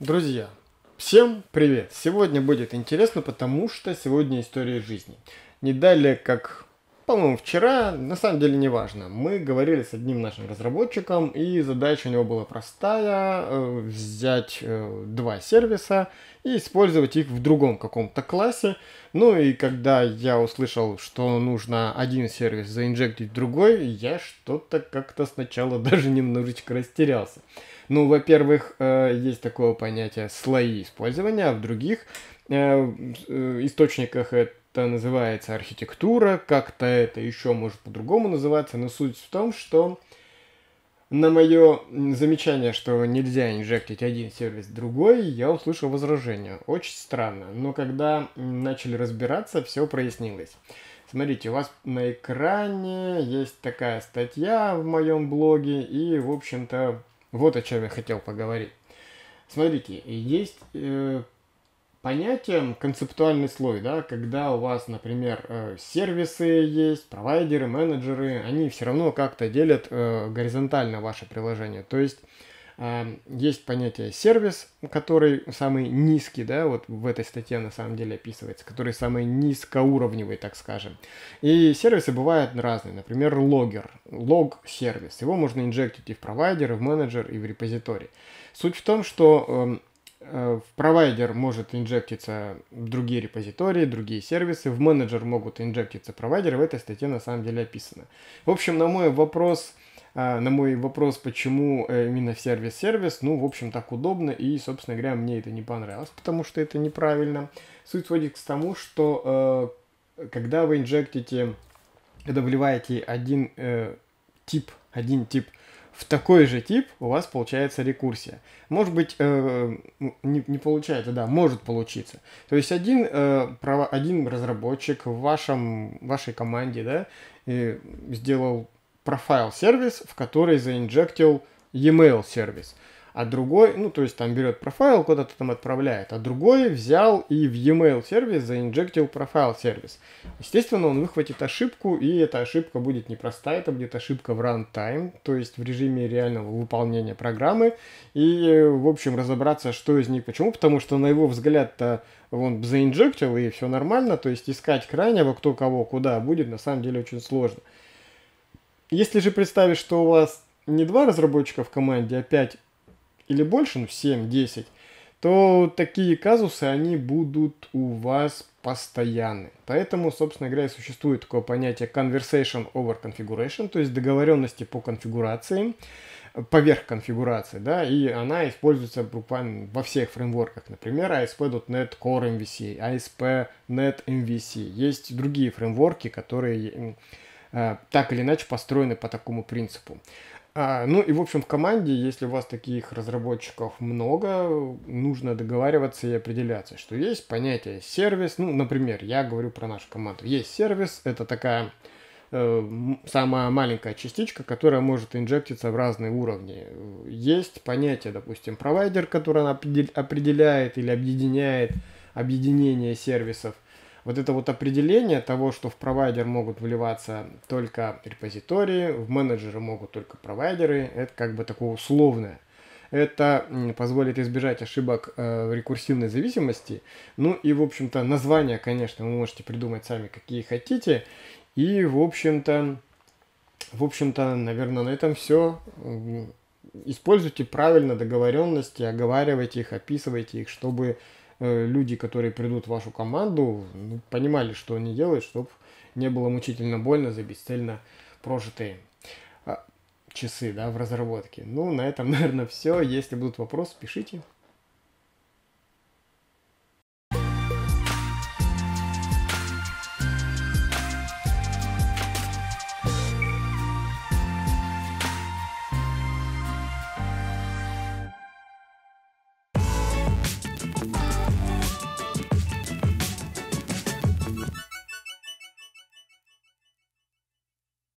Друзья, всем привет! Сегодня будет интересно, потому что сегодня история жизни. Не далее, как, по-моему, вчера, на самом деле не важно, мы говорили с одним нашим разработчиком, и задача у него была простая: взять два сервиса и использовать их в другом каком-то классе. Ну и когда я услышал, что нужно один сервис заинжектить в другой, я что-то как-то сначала даже немножечко растерялся. Ну, во-первых, есть такое понятие слои использования, а в других источниках это называется архитектура, как-то это еще может по-другому называться, но суть в том, что на мое замечание, что нельзя инжектить один сервис в другой, я услышал возражение. Очень странно, но когда начали разбираться, все прояснилось. Смотрите, у вас на экране есть такая статья в моем блоге, и, в общем-то, вот о чем я хотел поговорить. Смотрите, есть понятие концептуальный слой, да, когда у вас, например, сервисы есть, провайдеры, менеджеры, они все равно как-то делят горизонтально ваше приложение. То есть есть понятие сервис, который самый низкий, да, вот в этой статье на самом деле описывается, который самый низкоуровневый, так скажем. И сервисы бывают разные, например, логер, лог-сервис. Его можно инжектить и в провайдер, и в менеджер, и в репозиторий. Суть в том, что в провайдер может инжектиться другие репозитории, другие сервисы, в менеджер могут инжектиться провайдеры, в этой статье на самом деле описано. В общем, на мой вопрос, почему именно сервис-сервис, ну, в общем, так удобно, и, собственно говоря, мне это не понравилось, потому что это неправильно. Суть сводится к тому, что когда вы инжектите, когда вливаете один тип в такой же тип, у вас получается рекурсия. Может быть, не получается, да, может получиться. То есть один разработчик в вашей команде, да, сделал профайл-сервис, в который заинжектил e-mail-сервис. А другой, ну, то есть там берет профайл, куда-то там отправляет, а другой взял и в e-mail-сервис заинжектил профайл-сервис. Естественно, он выхватит ошибку, и эта ошибка будет непростая, это будет ошибка в runtime, то есть в режиме реального выполнения программы. И, в общем, разобраться, что из них, почему, потому что, на его взгляд-то, он заинжектил, и все нормально, то есть искать крайнего, кто кого, куда, будет на самом деле очень сложно. Если же представить, что у вас не два разработчика в команде, а 5 или больше, ну 7-10, то такие казусы, они будут у вас постоянны. Поэтому, собственно говоря, существует такое понятие conversation over configuration, то есть договоренности по конфигурации, поверх конфигурации, да, и она используется буквально во всех фреймворках, например, ASP.NET Core MVC, ASP.NET MVC, есть другие фреймворки, которые так или иначе построены по такому принципу. Ну и в общем в команде, если у вас таких разработчиков много, нужно договариваться и определяться, что есть понятие сервис, ну например, я говорю про нашу команду, есть сервис, это такая самая маленькая частичка, которая может инжектиться в разные уровни. Есть понятие, допустим, провайдер, который определяет или объединяет объединение сервисов. Вот это вот определение того, что в провайдер могут вливаться только репозитории, в менеджеры могут только провайдеры, это как бы такое условное. Это позволит избежать ошибок рекурсивной зависимости. Ну и, в общем-то, названия, конечно, вы можете придумать сами, какие хотите. И, в общем-то, наверное, на этом все. Используйте правильно договоренности, оговаривайте их, описывайте их, чтобы люди, которые придут в вашу команду, понимали, что они делают, чтобы не было мучительно больно за бесцельно прожитые часы, да, в разработке. Ну, на этом, наверное, все. Если будут вопросы, пишите.